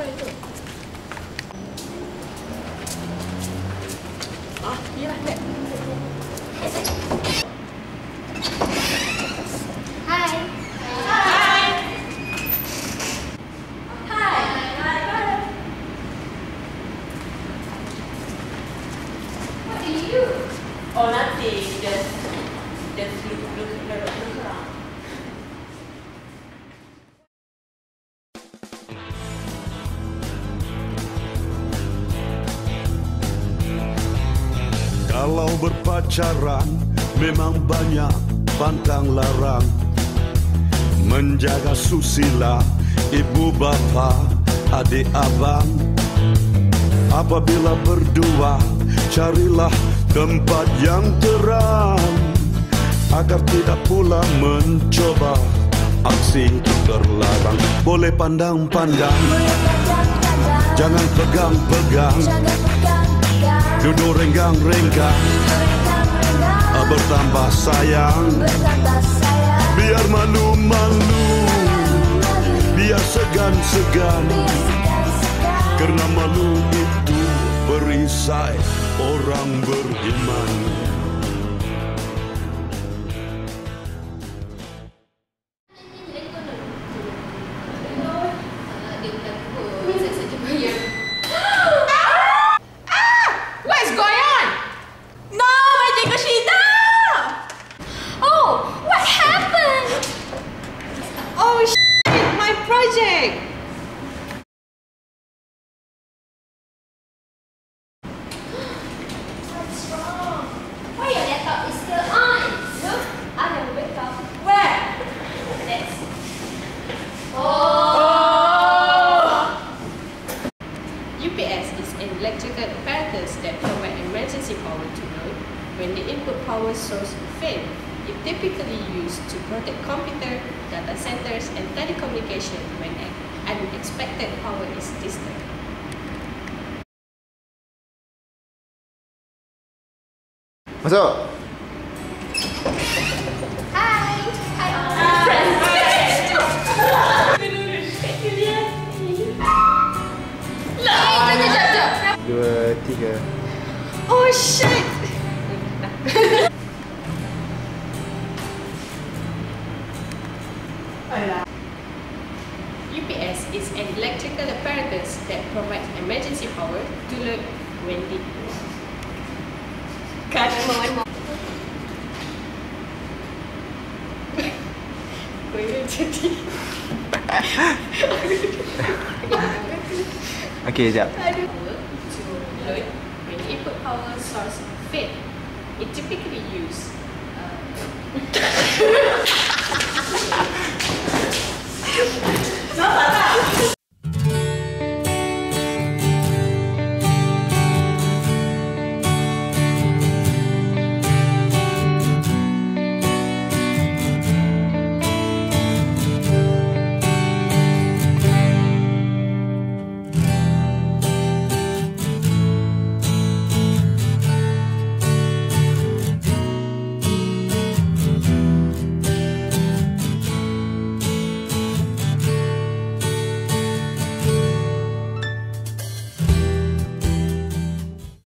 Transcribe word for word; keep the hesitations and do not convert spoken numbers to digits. apa itu? Ah, biar nak. Hai. Hai. Hai. Hi. What do you do? Oh, nothing. Just, just look, look, look, look around. Kalau berpacaran memang banyak pantang larang. Menjaga susila, ibu bapa, adik abang. Apabila berdua, carilah tempat yang terang, agar tidak pula mencoba aksi terlarang. Boleh pandang-pandang, jangan pegang-pegang. Duduk renggang-renggang, bertambah sayang. Biar malu-malu, biar segan-segan, kerana malu itu perisai orang beriman. U P S is an electrical apparatus that provide emergency power to load when the input power source fails. It typically used to protect computer, data centers, and telecommunication when unexpected power is disturbed. Masuk. Hi. Hi. Dua, tiga. Oh shit! U P S is an electrical apparatus that provides emergency power to load when the cut more. Okay, jap. When the input power source fails, it typically used